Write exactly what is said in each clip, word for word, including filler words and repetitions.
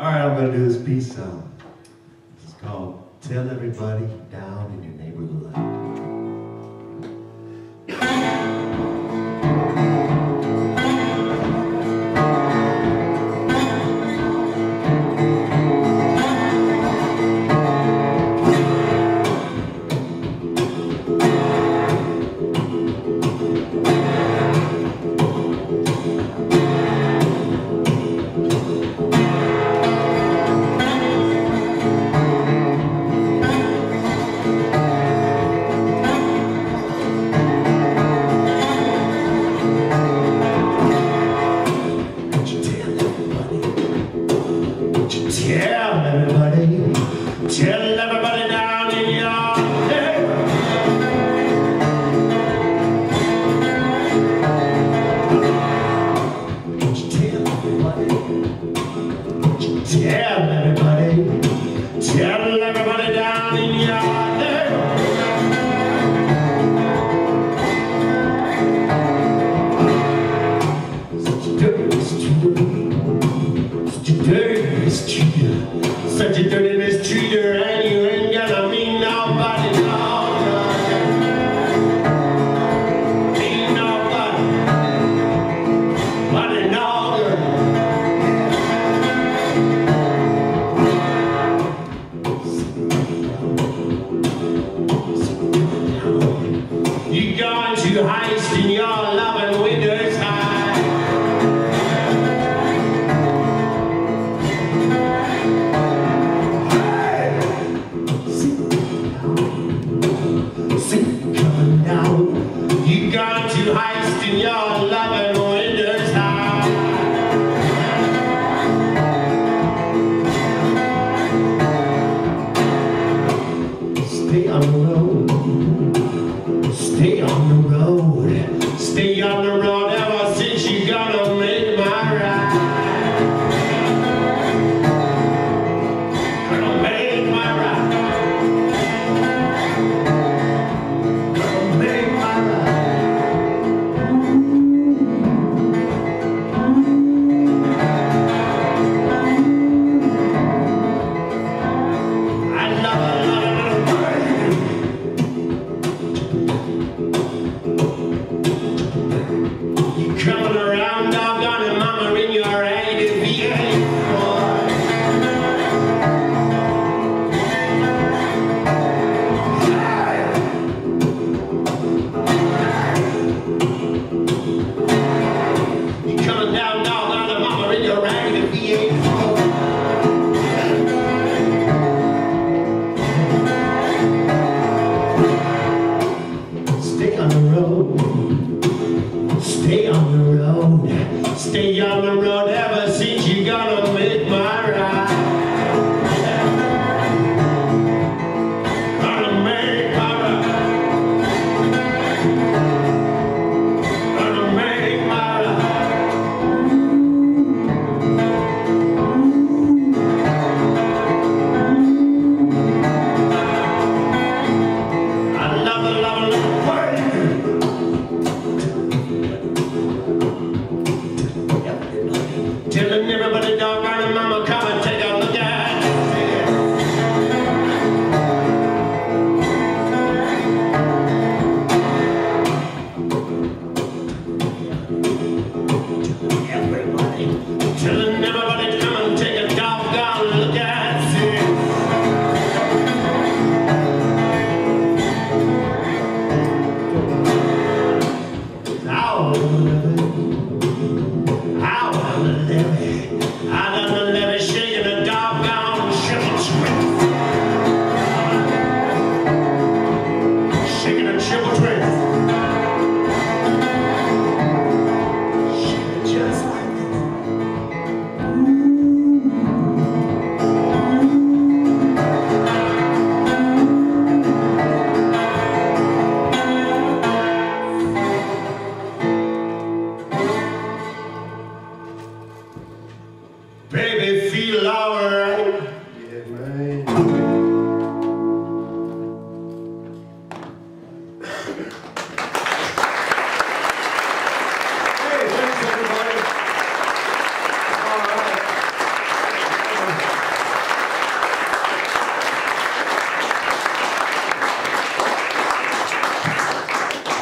Alright, I'm going to do this peace song. This is called Tell Everybody Down in Your Neighborhood. Stay on the road, stay on the road, stay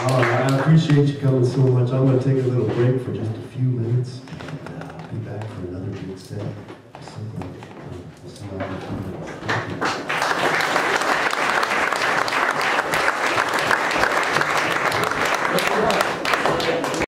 All right, I appreciate you coming so much. I'm going to take a little break for just a few minutes. I'll be back for another big set. So